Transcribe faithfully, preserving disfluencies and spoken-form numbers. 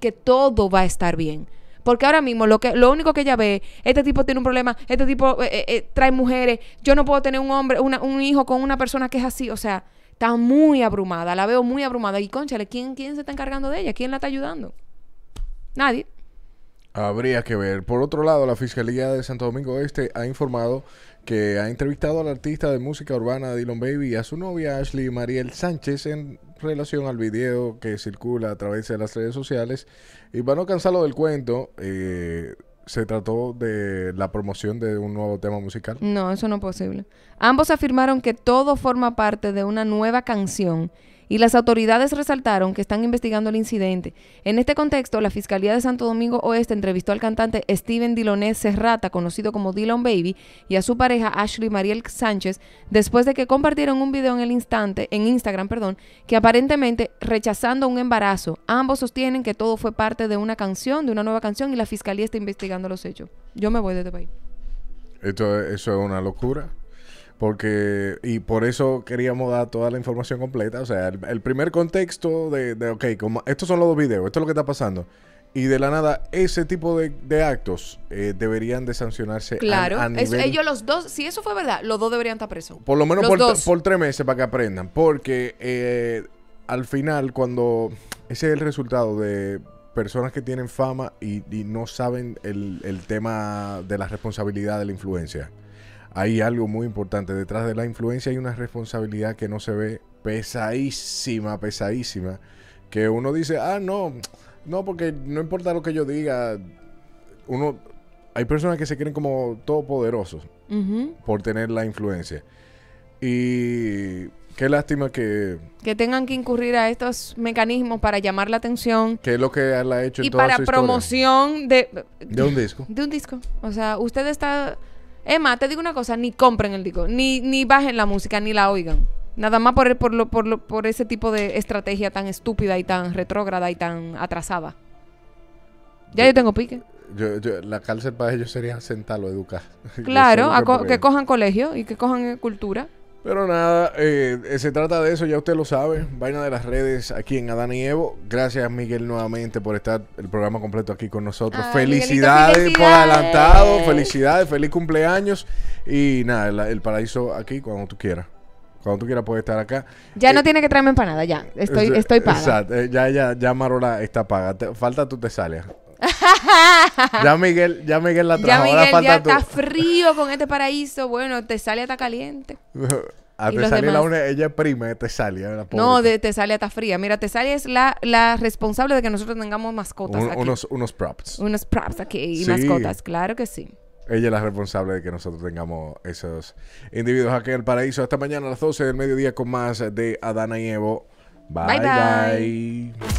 que todo va a estar bien. Porque ahora mismo lo que lo único que ella ve, este tipo tiene un problema, este tipo eh, eh, trae mujeres, yo no puedo tener un hombre, una, un hijo con una persona que es así. O sea, está muy abrumada, la veo muy abrumada. Y cónchale, ¿quién, quién se está encargando de ella? ¿Quién la está ayudando? Nadie. Habría que ver. Por otro lado, la Fiscalía de Santo Domingo Este ha informado que ha entrevistado al artista de música urbana Dilon Baby y a su novia Ashley Mariel Sánchez en relación al video que circula a través de las redes sociales. Y para no cansarlo del cuento, eh, se trató de la promoción de un nuevo tema musical. No, eso no es posible. Ambos afirmaron que todo forma parte de una nueva canción y las autoridades resaltaron que están investigando el incidente. En este contexto, la Fiscalía de Santo Domingo Oeste entrevistó al cantante Steven Dilonés Serrata, conocido como Dilon Baby, y a su pareja Ashley Mariel Sánchez, después de que compartieron un video en el instante, en Instagram, perdón, que aparentemente rechazando un embarazo. Ambos sostienen que todo fue parte de una canción, de una nueva canción, y la Fiscalía está investigando los hechos. Yo me voy de este país. Esto, eso es una locura. Porque, y por eso queríamos dar toda la información completa. O sea, el, el primer contexto de, de ok, como estos son los dos videos, esto es lo que está pasando. Y de la nada, ese tipo de, de actos eh, deberían de sancionarse. Claro, a, a nivel... eso, ellos los dos, si eso fue verdad, los dos deberían estar presos. Por lo menos por, por tres meses para que aprendan. Porque eh, al final, cuando ese es el resultado de personas que tienen fama y, y no saben el, el tema de la responsabilidad de la influencia. Hay algo muy importante. Detrás de la influencia hay una responsabilidad que no se ve, pesadísima, pesadísima. Que uno dice, ah, no, no, porque no importa lo que yo diga. Uno, hay personas que se creen como todopoderosos uh-huh. por tener la influencia. Y qué lástima que... que tengan que incurrir a estos mecanismos para llamar la atención. Que es lo que él ha hecho en toda su historia. Y para promoción de... De un disco. De un disco. O sea, usted está... Es más, te digo una cosa, ni compren el disco, ni, ni bajen la música, ni la oigan. Nada más por, por, lo, por, lo, por ese tipo de estrategia tan estúpida y tan retrógrada y tan atrasada. Ya yo, yo tengo pique. Yo, yo, la cárcel para ellos sería sentarlo, educar. Claro, a co que cojan colegio y que cojan cultura. Pero nada, eh, se trata de eso, ya usted lo sabe. Vaina de las redes aquí en Adana y Evo. Gracias, Miguel, nuevamente por estar el programa completo aquí con nosotros. Ay, felicidades, Miguelito, felicidades por adelantado. Felicidades, feliz cumpleaños. Y nada, el, el paraíso aquí cuando tú quieras. Cuando tú quieras puedes estar acá. Ya eh, no tiene que traerme empanada, ya. Estoy, eh, estoy paga. Exacto, eh, ya, ya, ya Marola está paga. Te, falta tú te sales. Ya Miguel, ya Miguel la trajo. Ya Miguel, ahora falta ya tú. Está frío con este paraíso. Bueno, te sale hasta caliente. A Tesalia la una, ella es prima de Tesalia, la pobre. No, de Tesalia está fría. Mira, Tesalia es la, la responsable de que nosotros tengamos mascotas Un, aquí. Unos, unos props. Unos props aquí y sí. mascotas, claro que sí. Ella es la responsable de que nosotros tengamos esos individuos aquí en el paraíso. Hasta mañana a las doce del mediodía con más de Adana y Evo. Bye, bye. bye. bye.